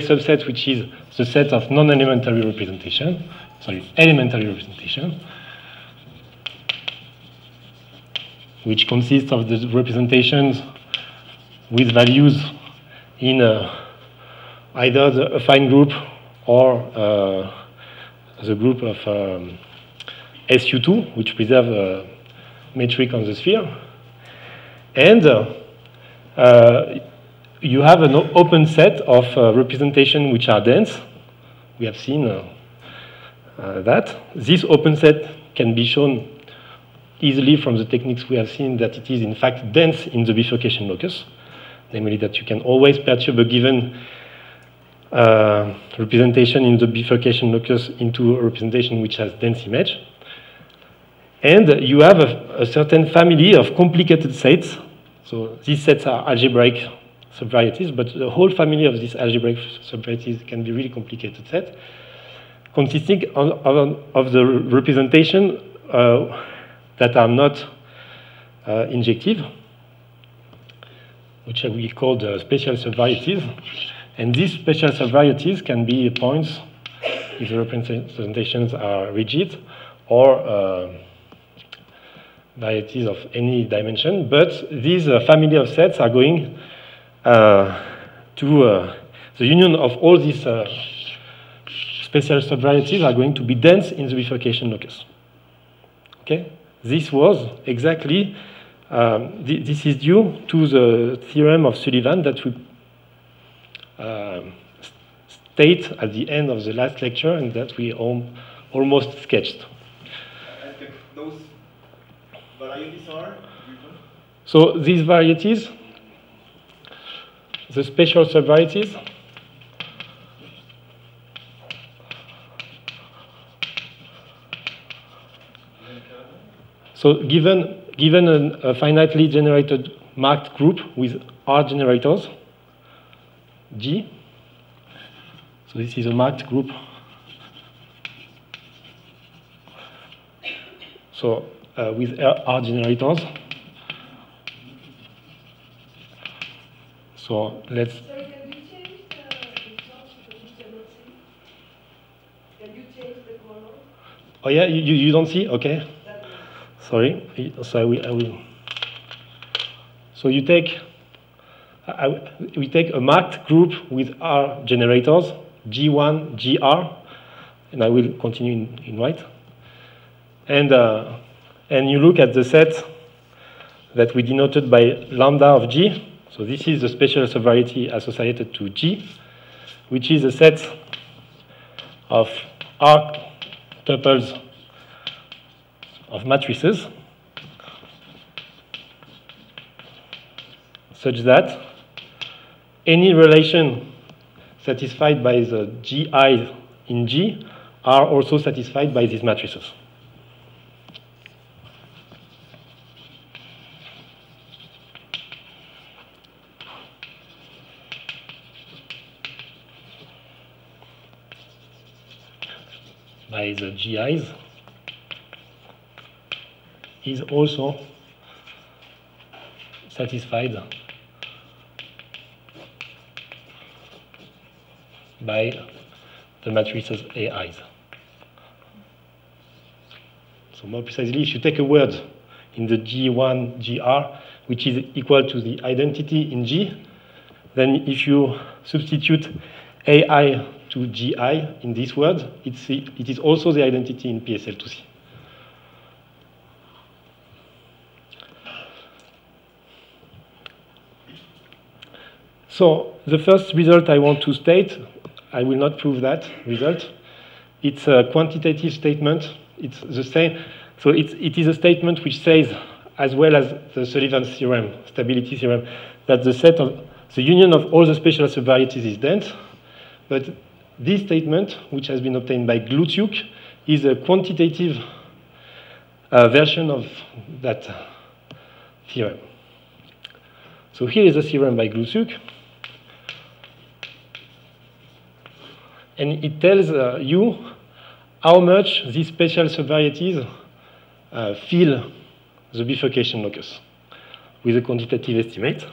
subset which is the set of non-elementary representation, sorry, elementary representation, which consists of the representations with values in either the affine group or the group of SU2, which preserve a metric on the sphere. And you have an open set of representations which are dense. We have seen that. This open set can be shown easily from the techniques we have seen that it is in fact dense in the bifurcation locus, namely that you can always perturb a given representation in the bifurcation locus into a representation which has dense image. And you have a certain family of complicated sets. So these sets are algebraic subvarieties, but the whole family of these algebraic subvarieties can be really complicated set, consisting of the representation that are not injective, which we call the special subvarieties. And these special subvarieties can be points if the representations are rigid, or varieties of any dimension. But these family of sets are going to the union of all these special subvarieties are going to be dense in the bifurcation locus. Okay? This was exactly, this is due to the theorem of Sullivan that we state at the end of the last lecture and that we almost sketched. Those varieties are? So these varieties, the special subvarieties, so given a finitely generated marked group with R generators, G, so this is a marked group. So with R generators. So let's. Can you change the color? Oh yeah, you don't see? Okay. Sorry, so I will. So you take, we take a marked group with R generators, G1, GR, and I will continue in white. And you look at the set that we denoted by lambda of G. So this is the special subvariety associated to G, which is a set of R tuples of matrices such that any relation satisfied by the GI's in G are also satisfied by these matrices. By the GI's is also satisfied by the matrices AI's. So more precisely, if you take a word in the G1 GR, which is equal to the identity in G, then if you substitute AI to GI in this word, it is also the identity in PSL2C. So the first result I want to state, I will not prove that result. It's a quantitative statement. It's the same. So it is a statement which says, as well as the Sullivan theorem, stability theorem, that the set of the union of all the special subvarieties is dense. But this statement, which has been obtained by Glutsyuk, is a quantitative version of that theorem. So here is a theorem by Glutsyuk. And it tells you how much these special subvarieties fill the bifurcation locus with a quantitative estimate.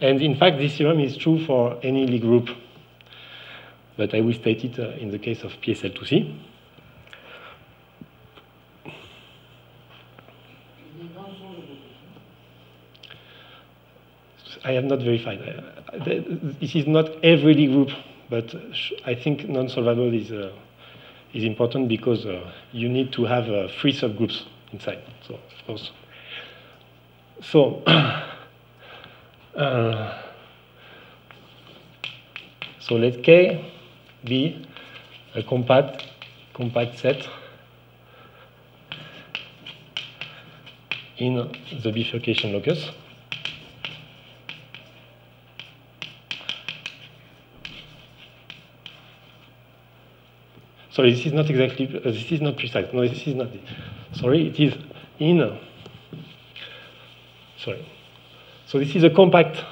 And in fact, this theorem is true for any Lie group, but I will state it in the case of PSL2C. I have not verified. This is not every Lie group, but I think non-solvable is important because you need to have three subgroups inside. So, of course. So, so let K be a compact set in the bifurcation locus. Sorry, this is not exactly, this is not precise. No, this is not, sorry, it is in, sorry. So this is a compact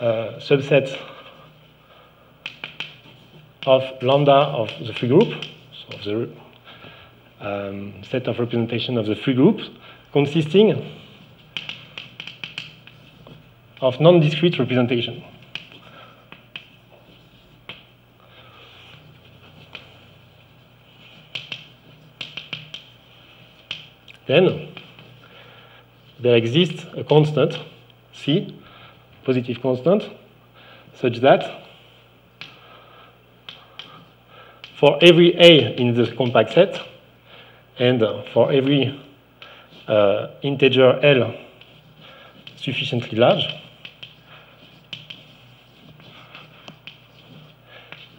subset of lambda of the free group, so of the set of representation of the free groups, consisting of non-discrete representation. Then there exists a constant, C, positive constant, such that for every A in this compact set and for every integer L sufficiently large,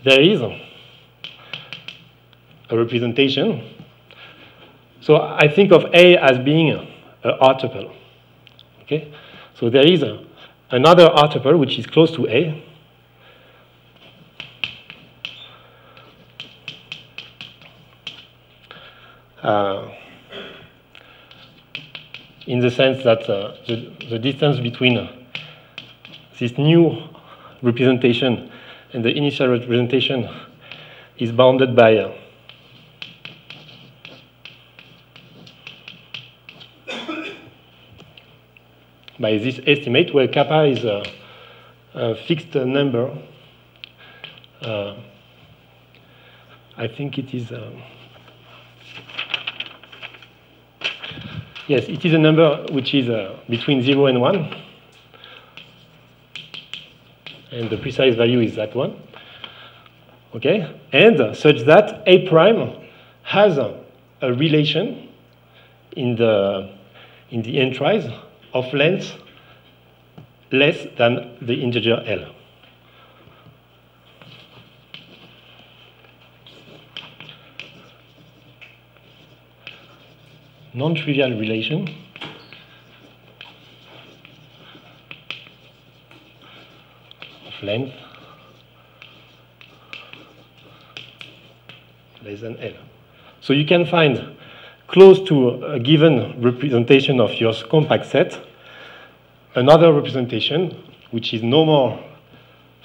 there is a representation. So I think of A as being an R tuple. Okay? So there is another R tuple which is close to A, in the sense that the distance between this new representation and the initial representation is bounded by by this estimate, where kappa is a fixed number. I think it is, yes, it is a number which is between 0 and 1. And the precise value is that one. Okay? And such that A prime has a relation in the entries of length less than the integer L. Non-trivial relation of length less than L. So you can find close to a given representation of your compact set another representation which is no more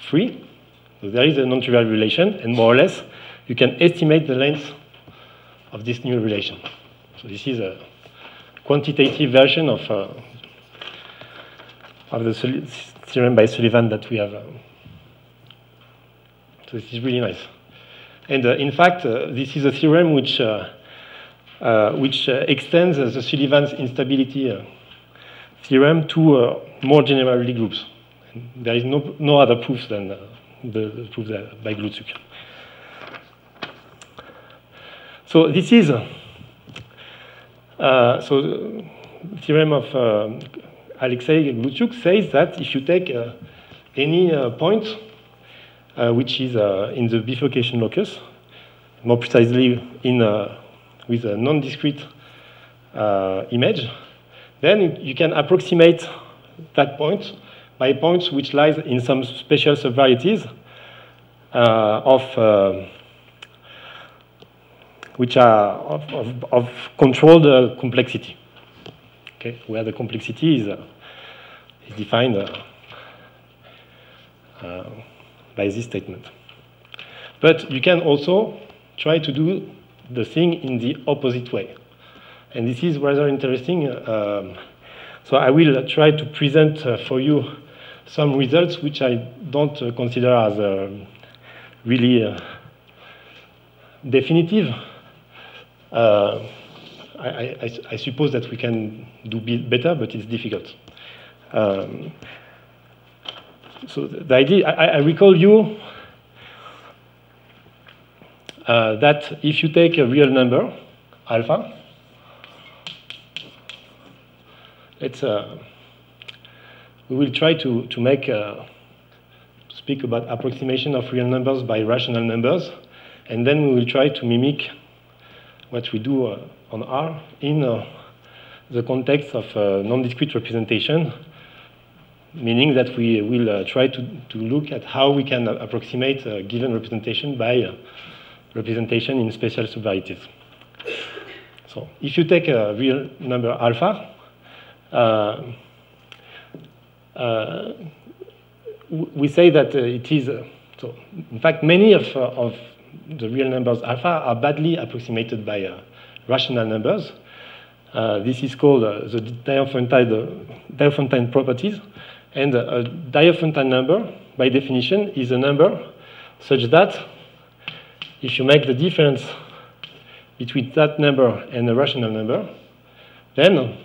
free. So there is a non-trivial relation, and more or less you can estimate the length of this new relation. So this is a quantitative version of the theorem by Sullivan that we have. So this is really nice. And in fact, this is a theorem which extends the Sullivan's instability theorem to more general Lie groups. And there is no other proof than the proof by Glutsyuk. So this is so the theorem of Alexey Glutsyuk says that if you take any point which is in the bifurcation locus, more precisely in with a non-discrete image, then you can approximate that point by points which lies in some special subvarieties which are of controlled complexity. Okay, where the complexity is defined by this statement. But you can also try to do the thing in the opposite way. And this is rather interesting. So I will try to present for you some results which I don't consider as really definitive. I suppose that we can do better, but it's difficult. So the idea, I recall you that if you take a real number, alpha, we will try to make speak about approximation of real numbers by rational numbers, and then we will try to mimic what we do on R in the context of non-discrete representation, meaning that we will try to look at how we can approximate a given representation by representation in spatial subvarieties. So if you take a real number alpha, we say that it is, so in fact many of the real numbers alpha are badly approximated by rational numbers. This is called the Diophantine properties. And a Diophantine number, by definition, is a number such that if you make the difference between that number and a rational number, then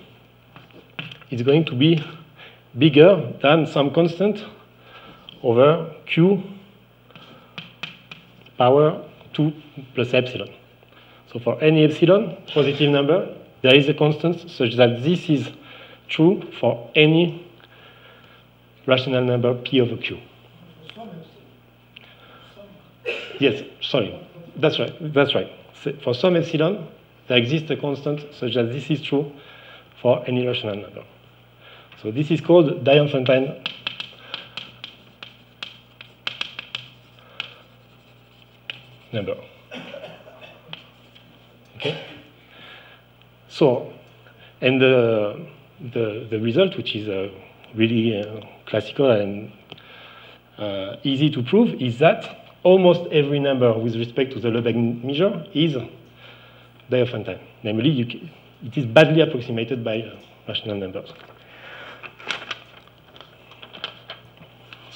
it's going to be bigger than some constant over q power 2 plus epsilon. So for any epsilon positive number, there is a constant such that this is true for any rational number p over q. Yes, sorry, that's right, that's right. For some epsilon, there exists a constant such that this is true for any rational number. So this is called Diophantine number. Okay. So, and the result, which is really classical and easy to prove, is that almost every number with respect to the Lebesgue measure is Diophantine. Namely, it is badly approximated by rational numbers.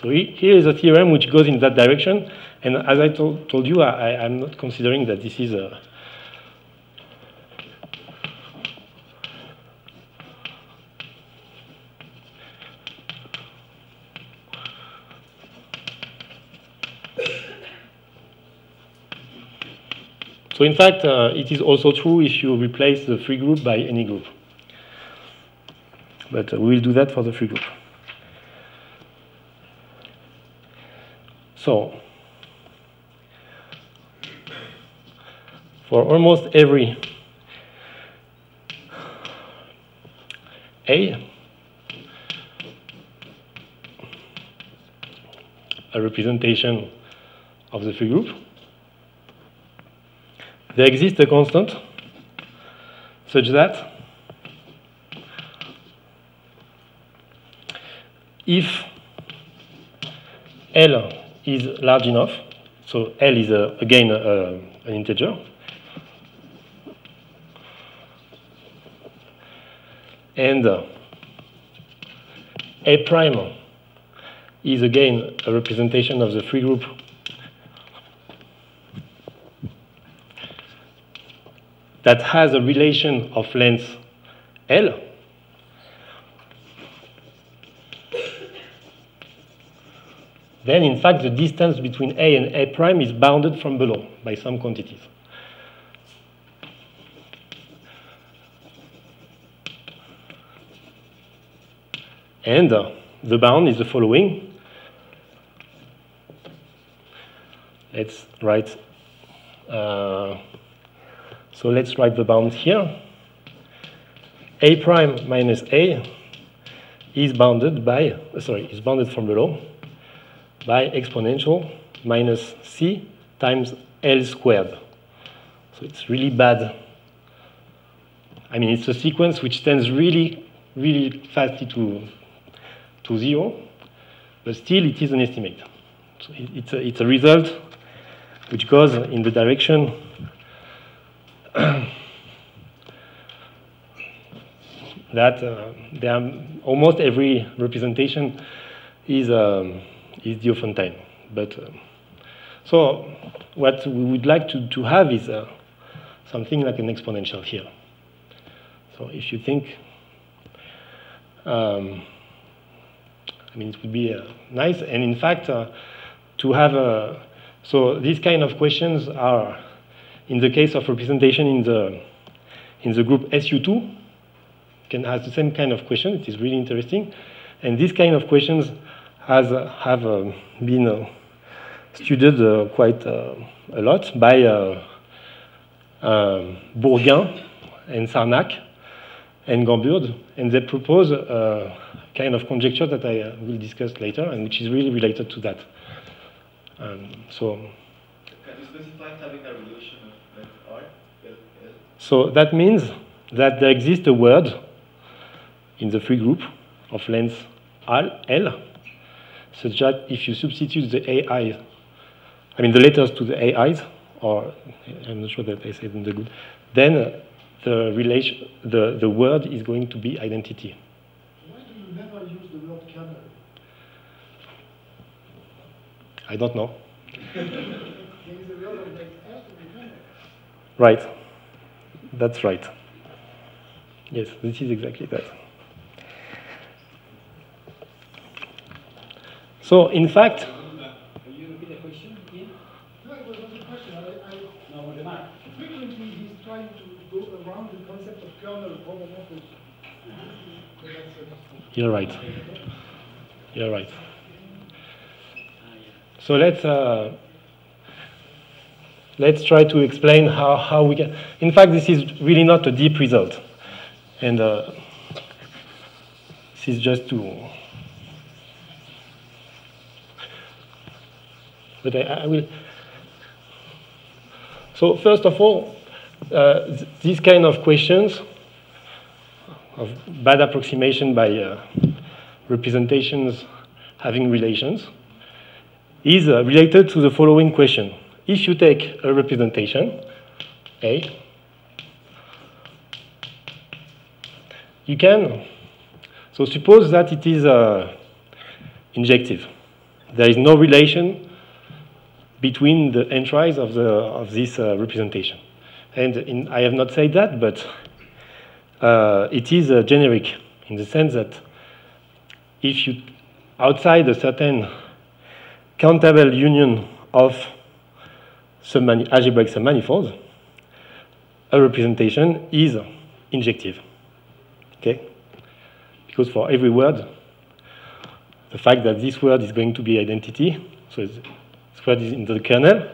So here is a theorem which goes in that direction. And as I told you, I'm not considering that this is a so in fact, it is also true if you replace the free group by any group. But we'll do that for the free group. So for almost every a representation of the free group, there exists a constant such that if L is large enough, so L is again an integer, and A prime is again a representation of the free group that has a relation of length L, then in fact the distance between A and A prime is bounded from below by some quantities. And the bound is the following. Let's write the bound here. A prime minus A is bounded by, is bounded from below by exponential minus C times L squared. So it's really bad. I mean, it's a sequence which tends really, really fastly to zero, but still it is an estimate. So it's a result which goes in the direction that almost every representation is the Ofontaine. But so what we would like to have is something like an exponential here. So if you think, I mean, it would be nice. And in fact, to have a, so these kind of questions are, in the case of representation in the group SU2, can ask the same kind of question. It is really interesting. And these kind of questions have been studied quite a lot by Bourgain and Sarnak and Gamburd, and they propose a kind of conjecture that I will discuss later, and which is really related to that. So, can you specify having a relation of length R? So that means that there exists a word in the free group of length L, such that if you substitute the AI, I mean the letters to the AIs, or I'm not sure that I said in the group, then the relation, the word is going to be identity. Why do you never use the word canary? I don't know. Right. That's right. Yes, this is exactly that. So, in fact, can you repeat the question again? No, it was not a question. No, remark. Frequently, he's trying to go around the concept of kernel homomorphism. You're right. You're right. So let's try to explain how we can. In fact, this is really not a deep result, and this is just to. But I will. So first of all, these kind of questions of bad approximation by representations having relations is related to the following question. If you take a representation A, you can. So suppose that it is injective. There is no relation between the entries of this representation. And I have not said that, but it is generic in the sense that if you, outside a certain countable union of algebraic submanifolds, a representation is injective, okay? Because for every word, the fact that this word is going to be identity, so it's squared in the kernel,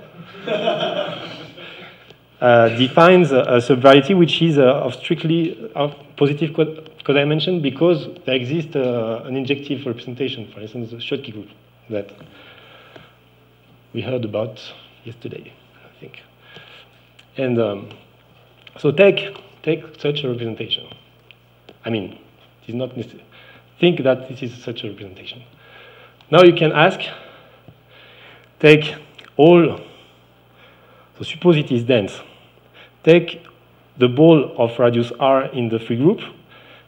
defines a subvariety which is of strictly positive codimension because there exists an injective representation, for instance, the Schottky group that we heard about yesterday, I think. And so take such a representation. I mean, it is not necessary. Think that this is such a representation. Now you can ask. Take all, so suppose it is dense. Take the ball of radius R in the free group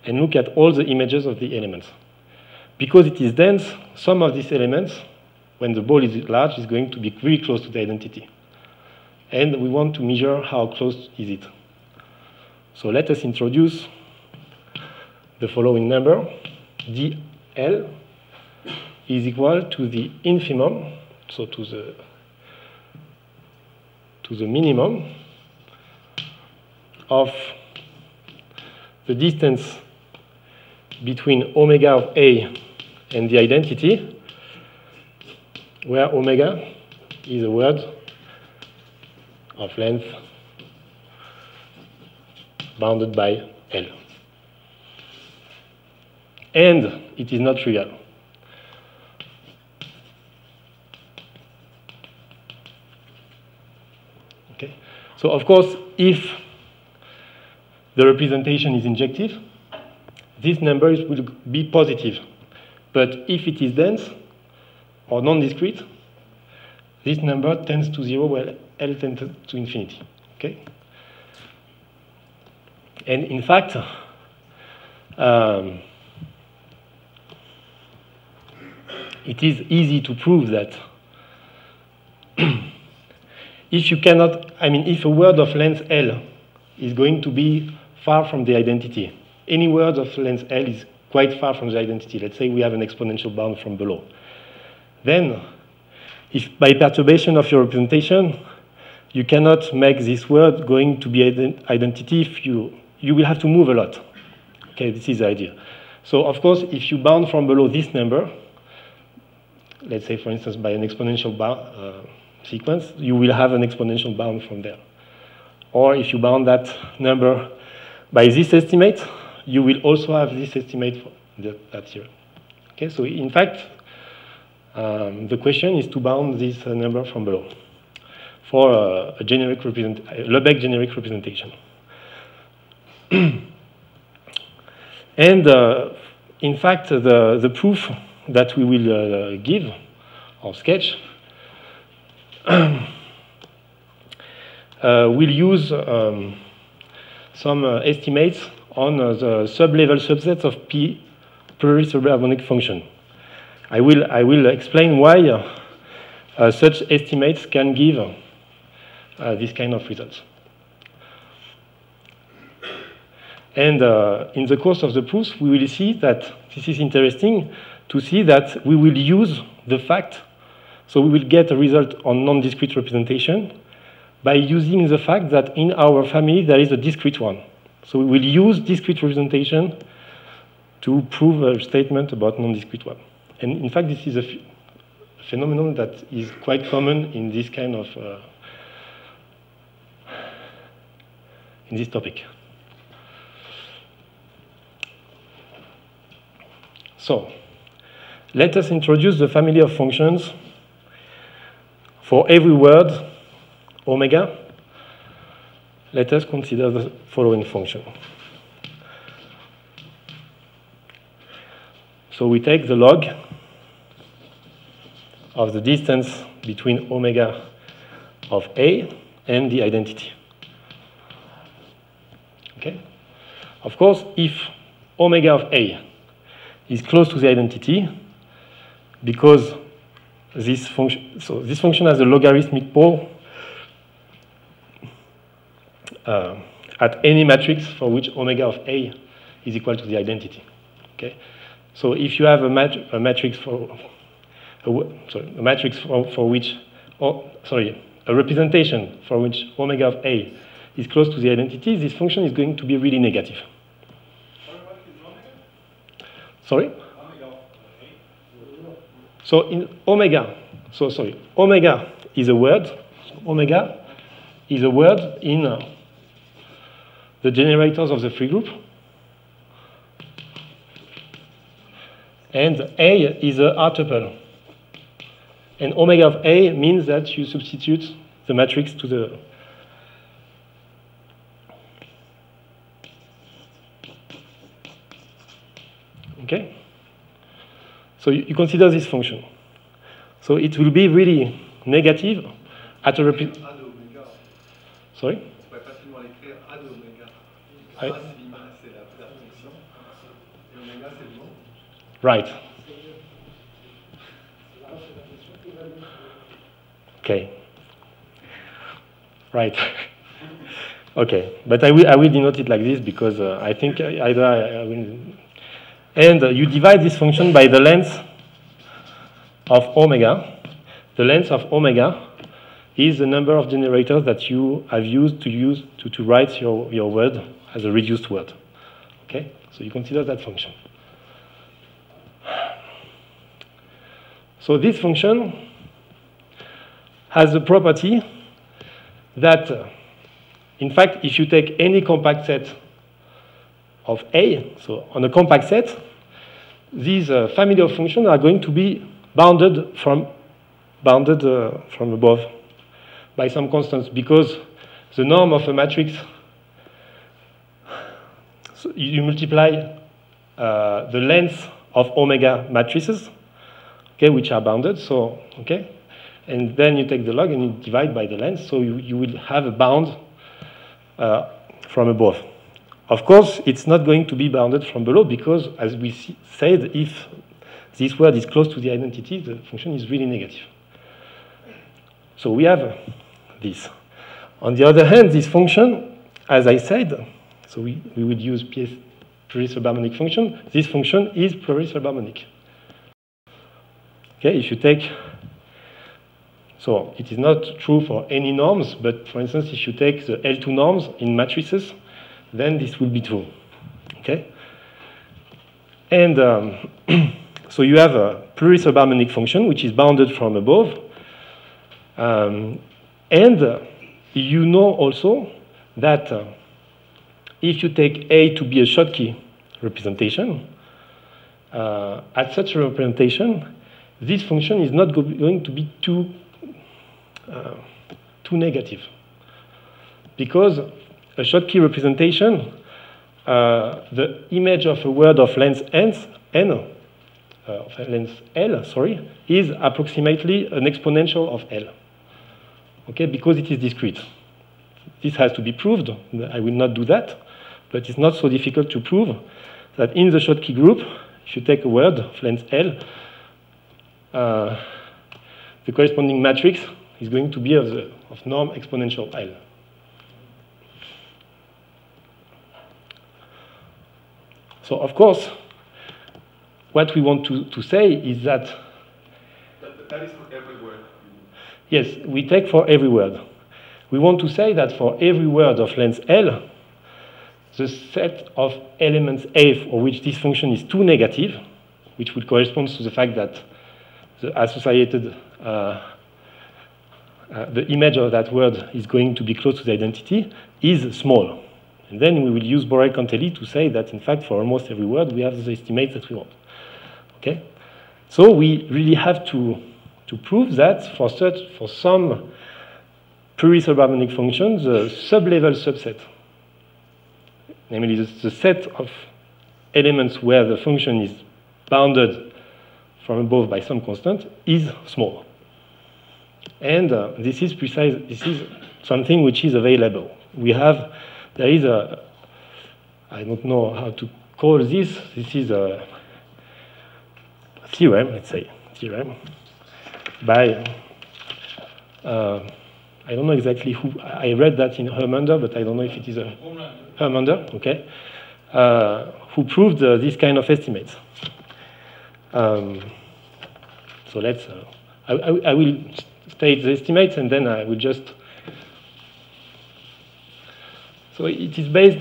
and look at all the images of the elements. Because it is dense, some of these elements, when the ball is large, is going to be very close to the identity. And we want to measure how close is it. So let us introduce the following number. DL is equal to the infimum, so to the minimum of the distance between omega of A and the identity, where omega is a word of length bounded by L. And it is not trivial. So, of course, if the representation is injective, this number will be positive. But if it is dense or non-discrete, this number tends to zero while L tends to infinity. Okay? And in fact, it is easy to prove that. If you cannot, I mean, if a word of length L is going to be far from the identity, any word of length L is quite far from the identity. Let's say we have an exponential bound from below. Then, if by perturbation of your representation, you cannot make this word going to be identity, if you will have to move a lot. Okay, this is the idea. So of course, if you bound from below this number, let's say, for instance, by an exponential bound sequence, you will have an exponential bound from there. Or if you bound that number by this estimate, you will also have this estimate that's here. Okay, so in fact, the question is to bound this number from below for a generic Lebesgue generic representation. And in fact, the proof that we will give or sketch we'll use some estimates on the sublevel subsets of P pluri-subharmonic function. I will explain why such estimates can give this kind of results. And in the course of the proofs, we will see that this is interesting to see that we will use the fact, so we will get a result on non-discrete representation by using the fact that in our family there is a discrete one. So we will use discrete representation to prove a statement about non-discrete one. And in fact, this is a phenomenon that is quite common in this kind of in this topic. So, let us introduce the family of functions for every word omega. Let us consider the following function. So we take the log of the distance between omega of A and the identity. Okay? Of course, if omega of A is close to the identity, because this function, so this function has a logarithmic pole at any matrix for which omega of A is equal to the identity. Okay, so if you have a representation for which omega of A is close to the identity, this function is going to be really negative. Sorry? So in omega, so sorry, omega is a word. Omega is a word in the generators of the free group. And A is a R-tuple. And omega of A means that you substitute the matrix to the okay? So you consider this function. So it will be really negative at a repeat. Sorry? Right. Okay. Right. Okay. But I will denote it like this because I think either I will. And you divide this function by the length of omega. The length of omega is the number of generators that you have used to write your word as a reduced word. Okay? So you consider that function. So this function has the property that, in fact, if you take any compact set of A, so on a compact set, these family of functions are going to be bounded from above by some constants, because the norm of a matrix, so you multiply the length of omega matrices, okay, which are bounded, so okay, and then you take the log and you divide by the length, so you will have a bound from above. Of course, it's not going to be bounded from below because, as we said, if this word is close to the identity, the function is really negative. So we have this. On the other hand, this function, as I said, so we would use pluri-subharmonic function. This function is pluri-subharmonic. Okay, if you take, so it is not true for any norms, but for instance, if you take the L2 norms in matrices, then this will be true. Okay, and so you have a pluri-subharmonic function which is bounded from above, and you know also that if you take A to be a Schottky representation, at such a representation, this function is not going to be too negative, because a Schottky representation, the image of a word of length L, sorry, is approximately an exponential of L. Okay, because it is discrete. This has to be proved. I will not do that, but it's not so difficult to prove that in the Schottky group, if you take a word of length L, the corresponding matrix is going to be of norm exponential L. So of course, what we want to say is that... But that is for every word. Yes, we take for every word. We want to say that for every word of length L, the set of elements A for which this function is too negative, which would correspond to the fact that the associated the image of that word is going to be close to the identity, is small. And then we will use Borel-Cantelli to say that, in fact, for almost every word, we have the estimate that we want. Okay? So we really have to prove that for some pluri-subharmonic functions, the sublevel subset, namely the set of elements where the function is bounded from above by some constant, is small. And this is precise. This is something which is available. We have. There is a, I don't know how to call this. This is a theorem, let's say, theorem by, I don't know exactly who, I read that in Hermander, but I don't know if it is a Hermander, okay, who proved this kind of estimates. So let's, I will state the estimates and then I will just. So it is based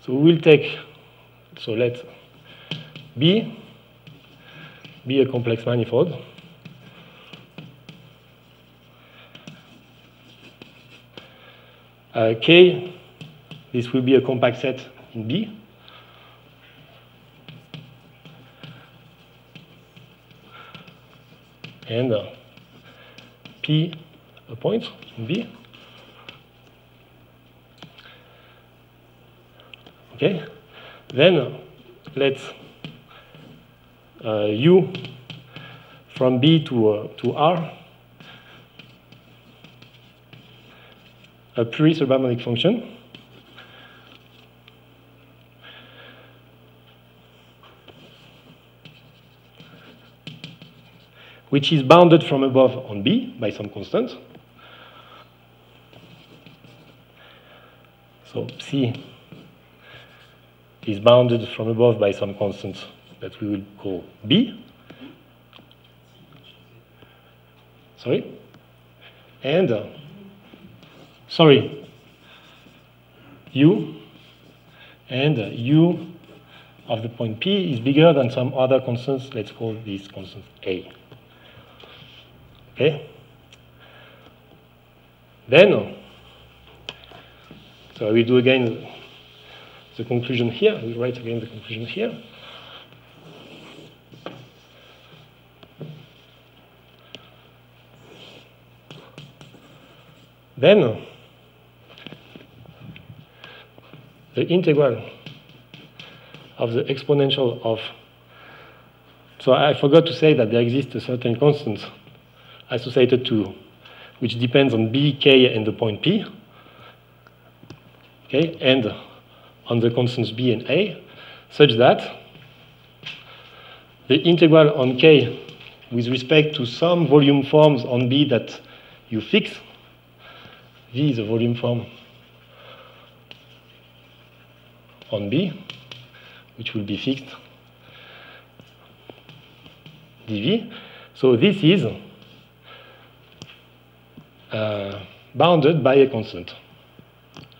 so we'll take, so let B be a complex manifold. K, this will be a compact set in B. And P, a point in B. Okay, then let's U from B to R, a pluri-subharmonic function. Which is bounded from above on B by some constant. So C is bounded from above by some constant that we will call B. Sorry? And, sorry, U, and U of the point P is bigger than some other constants. Let's call this constant A. Okay? Then, so I will do again the conclusion here. I will write again the conclusion here. Then the integral of the exponential of. So I forgot to say that there exists a certain constant associated to, which depends on B, K, and the point P, okay, and on the constants B and A, such that the integral on K with respect to some volume forms on B that you fix, V is a volume form on B, which will be fixed, dV. So this is bounded by a constant,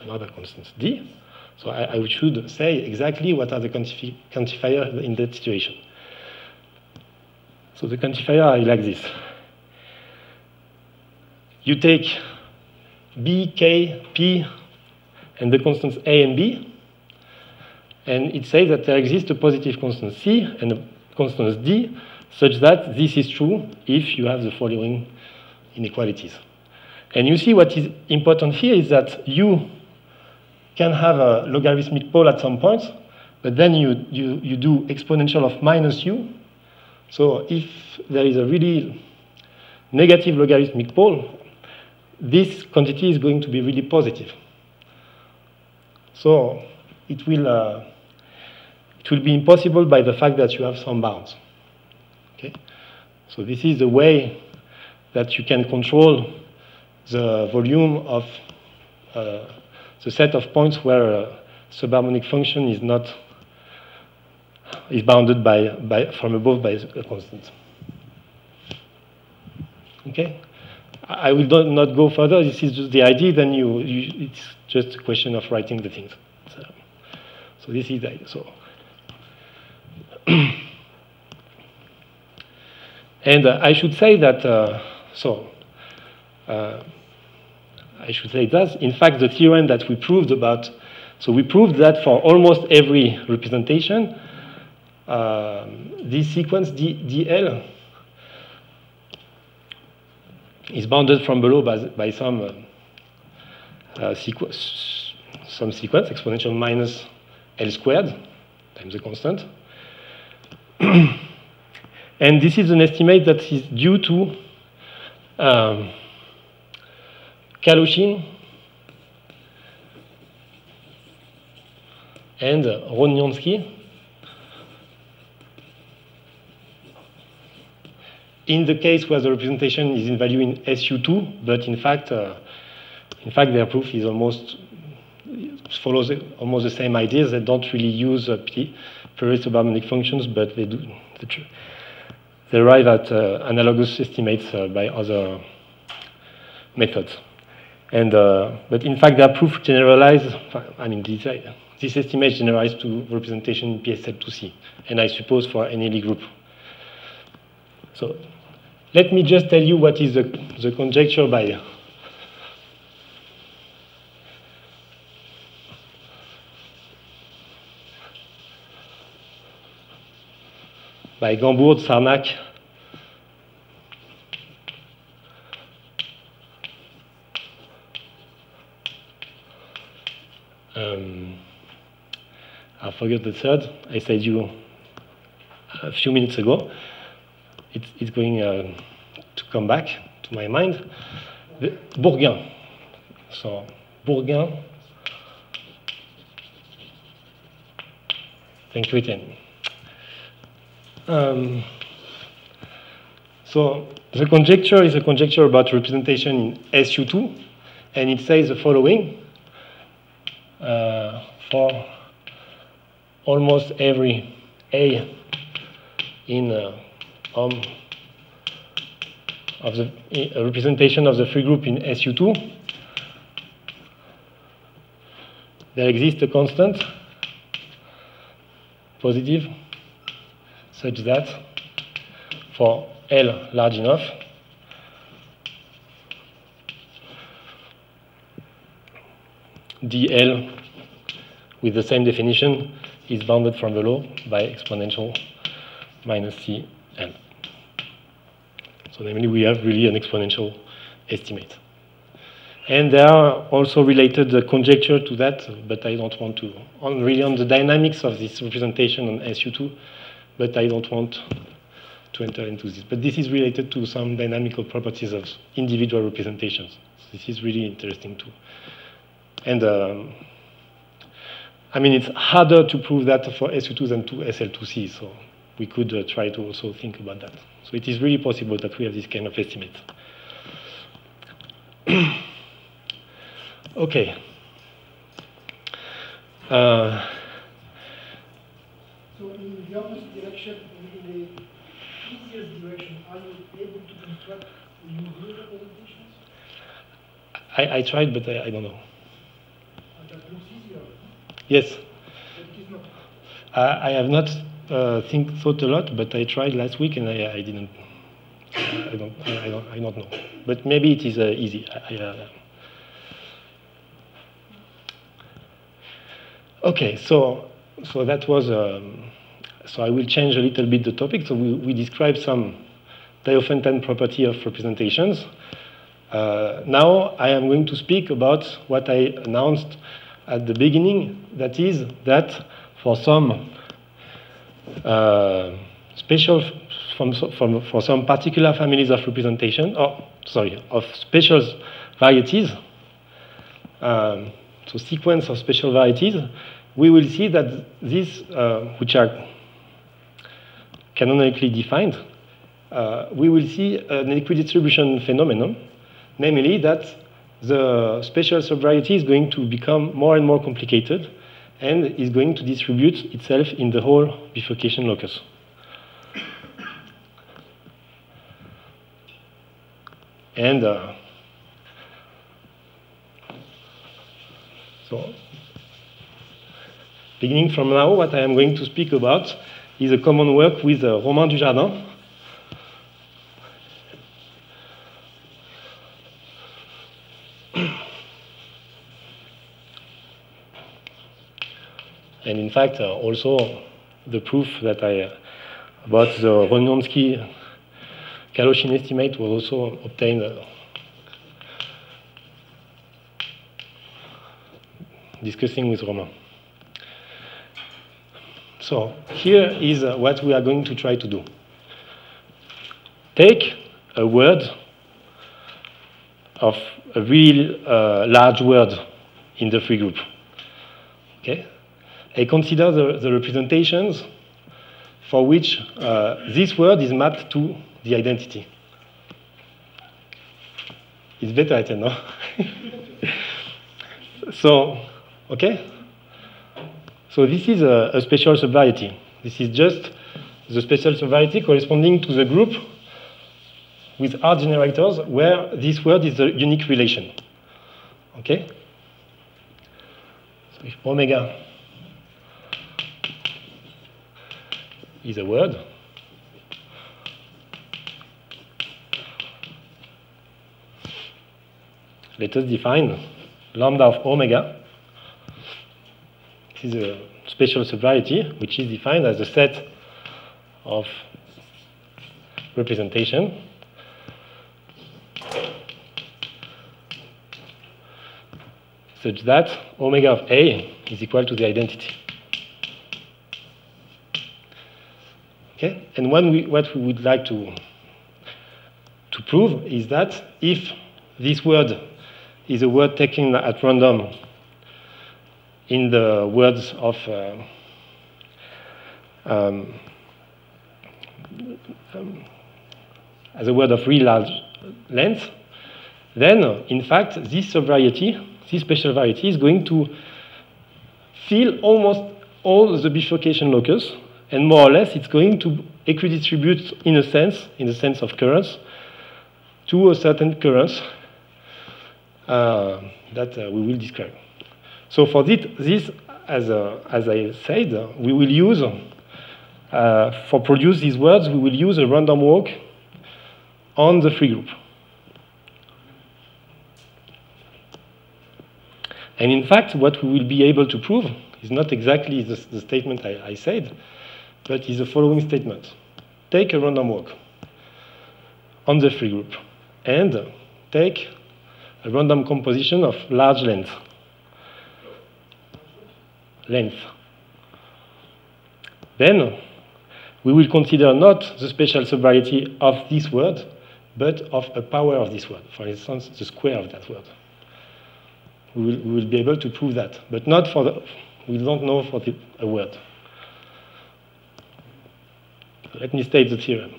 another constant, D. So I should say exactly what are the quantifiers in that situation. So the quantifier are like this. You take B, K, P, and the constants A and B, and it says that there exists a positive constant C and a constant D, such that this is true if you have the following inequalities. And you see what is important here is that you can have a logarithmic pole at some point, but then you do exponential of minus u. So if there is a really negative logarithmic pole, this quantity is going to be really positive. So it will be impossible by the fact that you have some bounds. Okay? So this is the way that you can control the volume of the set of points where a subharmonic function is not bounded by from above by a constant. Okay, I will not go further. This is just the idea. Then it's just a question of writing the things. So this is the idea. So. And I should say that I should say that, in fact, the theorem that we proved about, so we proved that for almost every representation, this sequence DL is bounded from below by some sequence, exponential minus L squared times the constant. And this is an estimate that is due to Kaloshin and Ronyanski in the case where the representation is in value in SU2, but in fact their proof is follows almost the same ideas. They don't really use Perry subharmonic functions, but they do. They arrive at analogous estimates by other methods. And, but in fact, their proof generalized, I mean, this estimate generalized to representation PSL2C, and I suppose for any Lie group. So let me just tell you what is the conjecture by Gamburd, Sarnak, I forgot the third. I said you a few minutes ago. It's going to come back to my mind. Bourgain. So Bourgain. Thank you, Etienne. So the conjecture is a conjecture about representation in SU2, and it says the following for almost every A in of the representation of the free group in SU2, there exists a constant positive, such that for L large enough, DL with the same definition is bounded from below by exponential minus CL. So namely, we have really an exponential estimate. And there are also related conjecture to that, but I don't want to, on the dynamics of this representation on SU2, but I don't want to enter into this. But this is related to some dynamical properties of individual representations. This is really interesting too. And I mean, it's harder to prove that for SU2 than to SL2C, so we could try to also think about that. So it is really possible that we have this kind of estimate. Okay. So in the opposite direction, in the easiest direction, are you able to construct new group representations? I tried, but I don't know. That looks easier. Yes. But it is not. I have not thought a lot, but I tried last week and I didn't. I don't know. But maybe it is easy. Okay, so that was, so I will change a little bit the topic. So we described some Diophantine property of representations. Now I am going to speak about what I announced at the beginning, that is that for some for some particular families of representation, of special varieties, so sequence of special varieties, we will see that these, which are canonically defined, we will see an equidistribution phenomenon, namely that the special subvariety is going to become more and more complicated and is going to distribute itself in the whole bifurcation locus. And so, beginning from now, what I am going to speak about is a common work with Romain Dujardin. And in fact, also the proof that about the Ronyanski Kaloshin estimate was also obtained discussing with Romain. So here is what we are going to try to do. Take a word of a real large word in the free group. Okay? And consider the representations for which this word is mapped to the identity. It's better, I think, no? So, okay? So this is a special subvariety. This is just the special subvariety corresponding to the group with R generators where this word is a unique relation. Okay? So if omega is a word, let us define lambda of omega. This is a special subvariety which is defined as a set of representation such that omega of A is equal to the identity. Okay? And what we would like to prove is that if this word is a word taken at random in the words of as a word of real large length, then in fact this subvariety, this special variety, is going to fill almost all the bifurcation locus, and more or less it's going to equidistribute in the sense of currents, to a certain currents that we will describe. So for this, as I said, we will use, for produce these words, we will use a random walk on the free group. And in fact, what we will be able to prove is not exactly the statement I said, but is the following statement. Take a random walk on the free group and take random composition of large lengths. Then we will consider not the spatial subvariety of this word, but of a power of this word. For instance, the square of that word. We will be able to prove that, but not for the. We don't know for a word. So let me state the theorem.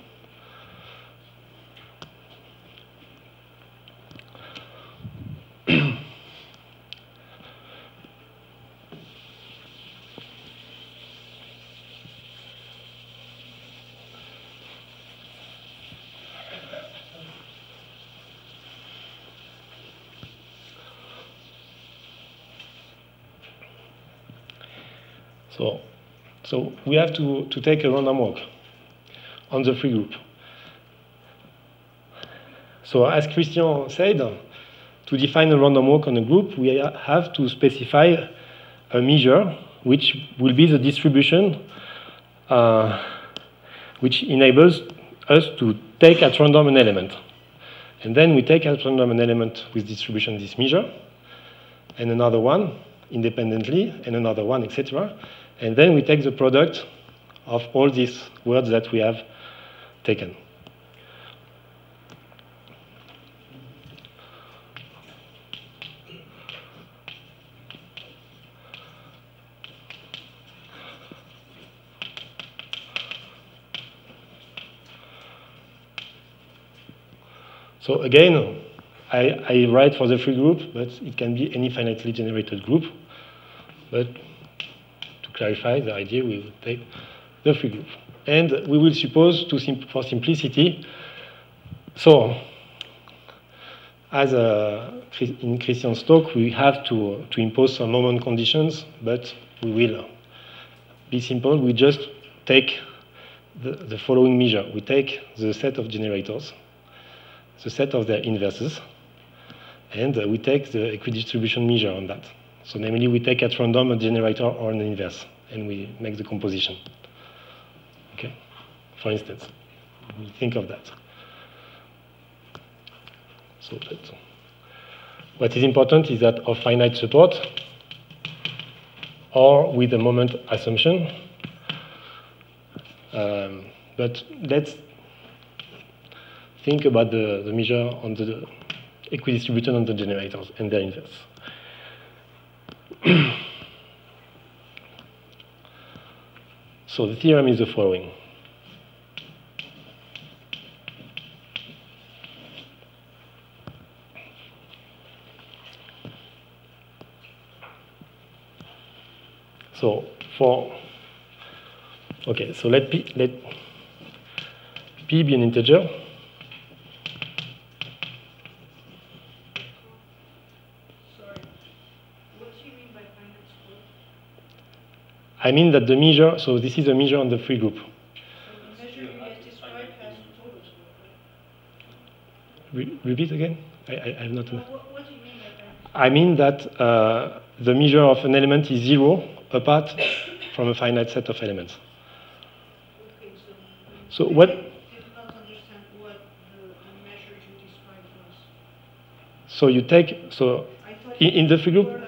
So we have to take a random walk on the free group. So as Christian said, to define a random walk on a group, we have to specify a measure which will be the distribution which enables us to take at random an element. And then we take at random an element with distribution this measure, and another one independently, and another one, etc. And then we take the product of all these words that we have taken. So again, I write for the free group, but it can be any finitely generated group. But clarify the idea, we will take the free group. And we will suppose, for simplicity, so as in Christian's talk, we have to impose some Norman conditions, but we will be simple. We just take the following measure. We take the set of generators, the set of their inverses, and we take the equidistribution measure on that. So namely, we take at random a generator or an inverse, and we make the composition. Okay, for instance, we think of that. So what is important is that of finite support, or with a moment assumption. But let's think about the measure on the equidistribution on the generators and their inverse. So the theorem is the following. So so let p be an integer. I mean that the measure, so this is a measure on the free group. Repeat again? I'm not. What do you mean by that? I mean that the measure of an element is zero apart from a finite set of elements. Okay, so what? I did not understand what the measure you described was. So you take, so in the free group.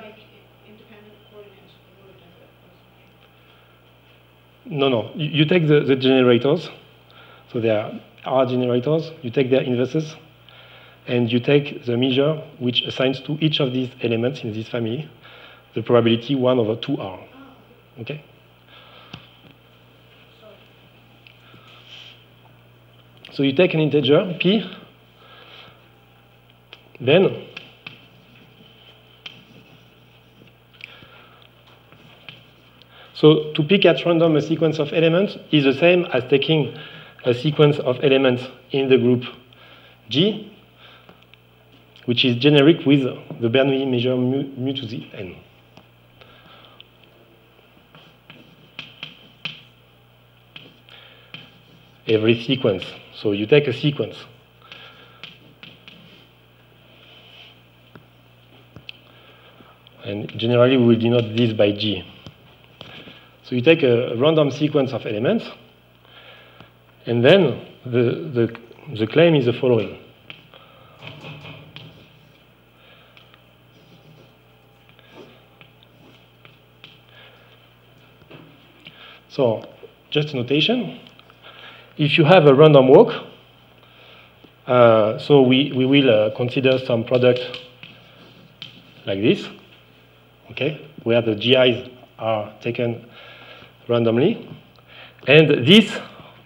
No. You take the generators, so there are our generators, you take their inverses, and you take the measure which assigns to each of these elements in this family the probability 1/2R. Okay? So you take an integer, p, then so to pick at random a sequence of elements is the same as taking a sequence of elements in the group G, which is generic with the Bernoulli measure mu to the n. Every sequence. So you take a sequence. And generally we will denote this by G. So you take a random sequence of elements, and then the claim is the following. So just a notation. If you have a random walk, so we will consider some product like this, okay, where the GIs are taken randomly. And this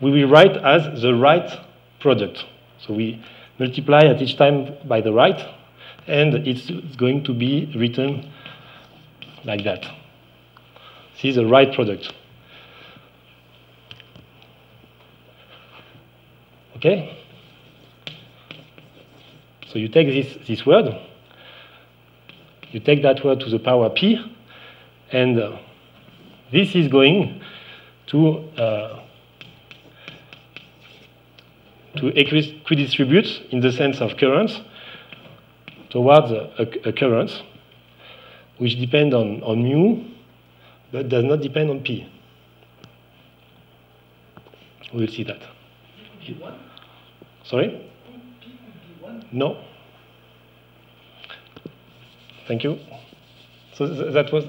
we will write as the right product. So we multiply at each time by the right, and it's going to be written like that. This is the right product. Okay? So you take this word, you take that word to the power p, and this is going to equidistribute in the sense of currents towards a current which depends on mu but does not depend on p. We'll see that. Sorry? No. Thank you. So that was.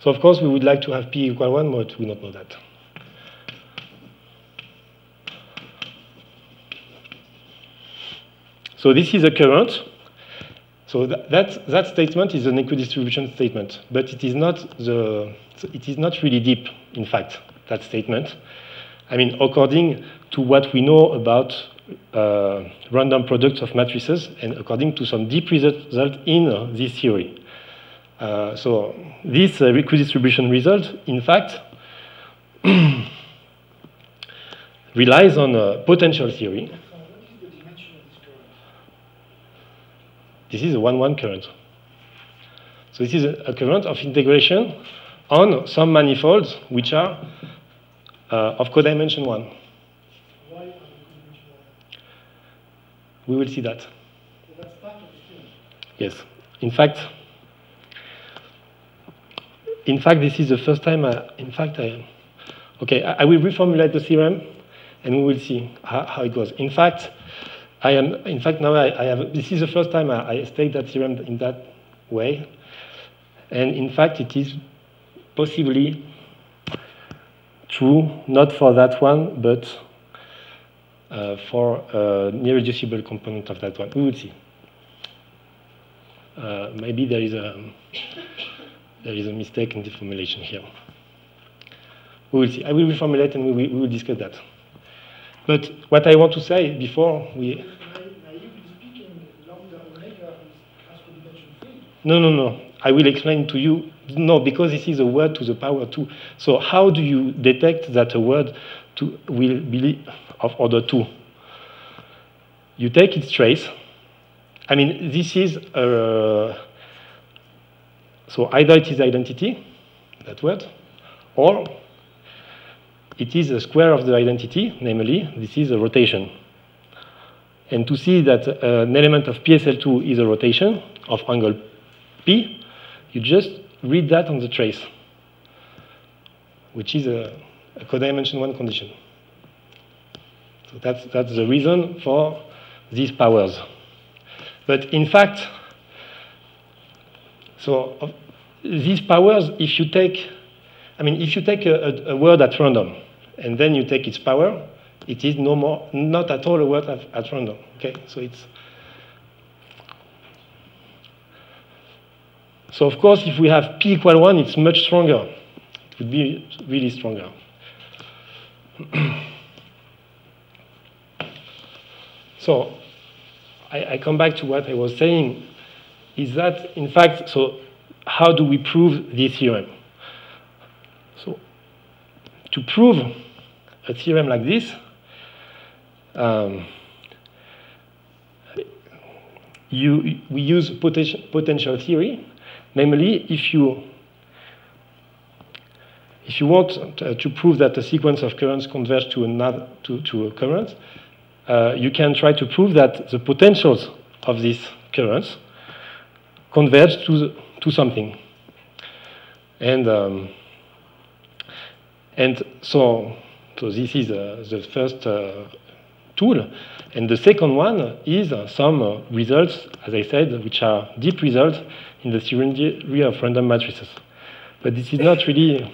So of course we would like to have p equal 1, but we don't know that. So this is a current. So that statement is an equidistribution statement, but it is not really deep. In fact, that statement. I mean, according to what we know about random products of matrices, and according to some deep result in this theory. So this equidistribution result, in fact, relies on a potential theory. So what is the dimension of this current? This is a 1-1 current. So this is a current of integration on some manifolds which are of codimension 1. Why are they codimension 1? We will see that. So that's part of the theory. Yes. In fact, this is the first time. I will reformulate the theorem, and we will see how it goes. This is the first time I state that theorem in that way, and in fact, it is possibly true not for that one, but for an irreducible component of that one. We will see. Maybe there is a. There is a mistake in the formulation here. We will see. I will reformulate and we will discuss that. But what I want to say before we... No. I will explain to you. No, because this is a word to the power 2. So how do you detect that a word will be of order 2? You take its trace. I mean, this is a... So either it is identity, that word, or it is a square of the identity, namely, this is a rotation. And to see that an element of PSL2 is a rotation of angle P, you just read that on the trace, which is a codimension 1 condition. So that's the reason for these powers. But in fact, so these powers, if you take a word at random and then you take its power, it is not at all a word at random. Okay, so it's. So of course, if we have p equal 1, it's much stronger. It would be really stronger. So I come back to what I was saying. Is that, in fact, so how do we prove this theorem? So to prove a theorem like this, we use potential theory, namely if you want to prove that a sequence of currents converge to a current, you can try to prove that the potentials of these currents converge to something, and so this is the first tool, and the second one is some results, as I said, which are deep results in the theory of random matrices. But this is not really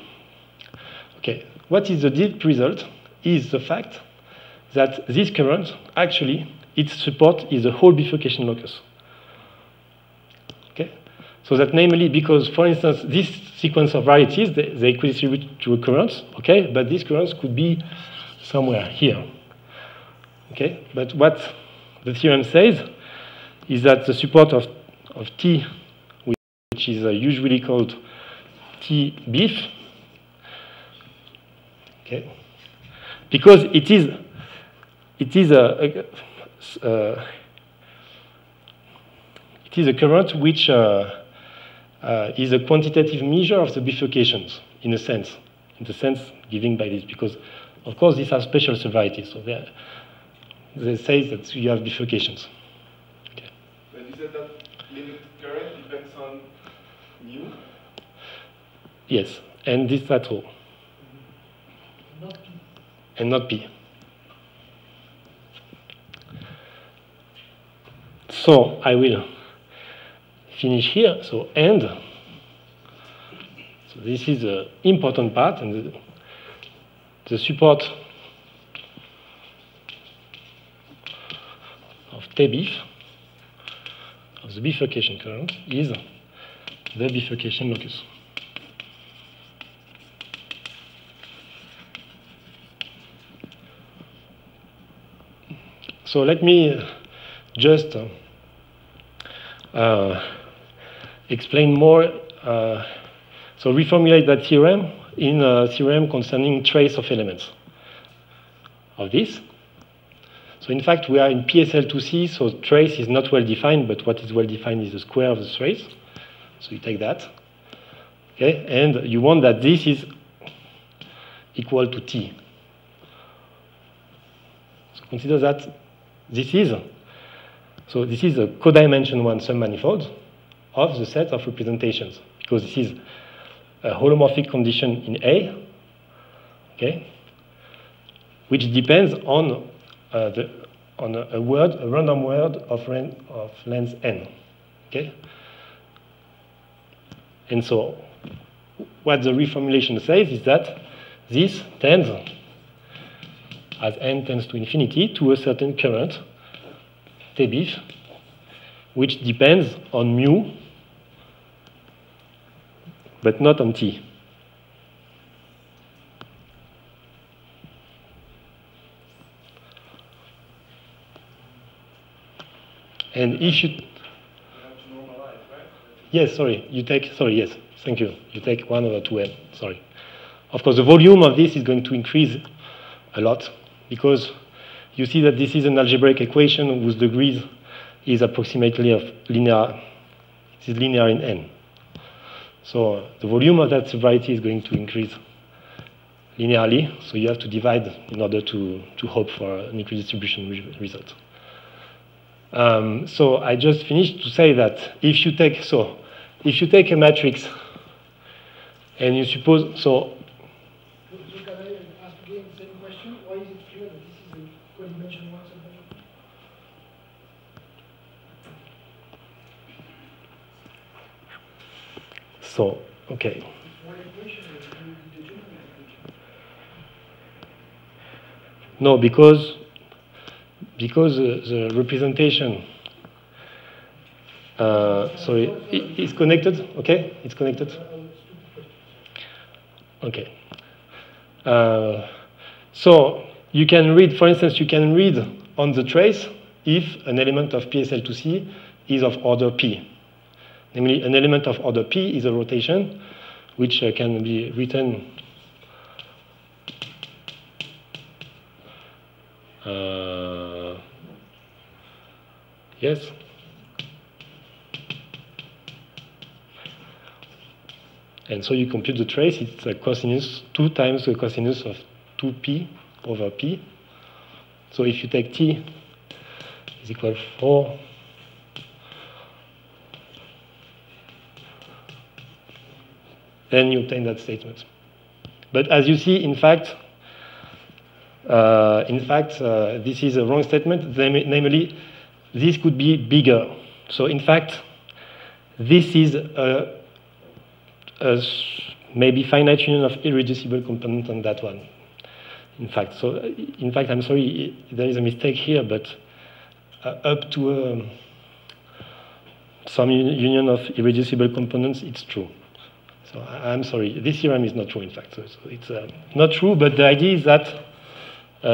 Okay, what is the direct result is the fact that this current, actually, its support is the whole bifurcation locus. Okay? So that namely, because, for instance, this sequence of varieties, they equidistribute to a current, okay? But this current could be somewhere here. Okay? But what the theorem says is that the support of T, which is usually called T-bif, okay? Because it is a current which is a quantitative measure of the bifurcations, in the sense given by this, because of course these are special severities, so they say that you have bifurcations. Okay. But you said that limit current depends on mu? Yes, and this at all. And not P. So I will finish here. So and so this is the important part, and the support of T-bif, of the bifurcation current, is the bifurcation locus. So let me just explain more, so reformulate that theorem in a theorem concerning trace of elements of this. So in fact, we are in PSL2C, so trace is not well defined, but what is well defined is the square of the trace. So you take that, okay, and you want that this is equal to T. So consider that this is, so this is a codimension 1 submanifold of the set of representations, because this is a holomorphic condition in A, okay, which depends on a random word of length n, okay. And so, what the reformulation says is that this tends, as n tends to infinity, to a certain current, T-bif, which depends on mu, but not on T. And if you... You have to normalize, right? Yes, sorry, you take... Sorry, yes, thank you. You take 1 over 2n, sorry. Of course, the volume of this is going to increase a lot, because you see that this is an algebraic equation whose degrees is approximately of linear, it is linear in n. So the volume of that variety is going to increase linearly, so you have to divide in order to hope for an equidistribution result. So I just finished to say that if you take a matrix and you suppose, so okay. No, because the representation, sorry, it's connected. Okay, it's connected. Okay. So you can read, for instance, you can read on the trace if an element of PSL2C is of order p. Namely, an element of order p is a rotation, which can be written yes. And so you compute the trace. It's a cosinus 2 times the cosinus of 2p over p. So if you take t is equal to 4. Then you obtain that statement. But as you see, in fact, this is a wrong statement. Namely, this could be bigger. So in fact, this is a maybe finite union of irreducible components on that one. In fact, I'm sorry, there is a mistake here, but up to some union of irreducible components, it's true. So I'm sorry, this theorem is not true, in fact. So it's not true, but the idea is that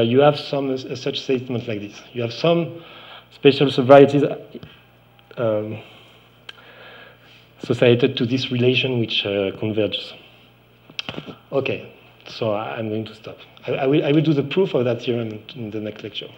you have some such statements like this. You have some special varieties associated to this relation which converges. Okay, so I'm going to stop. I will do the proof of that theorem in the next lecture.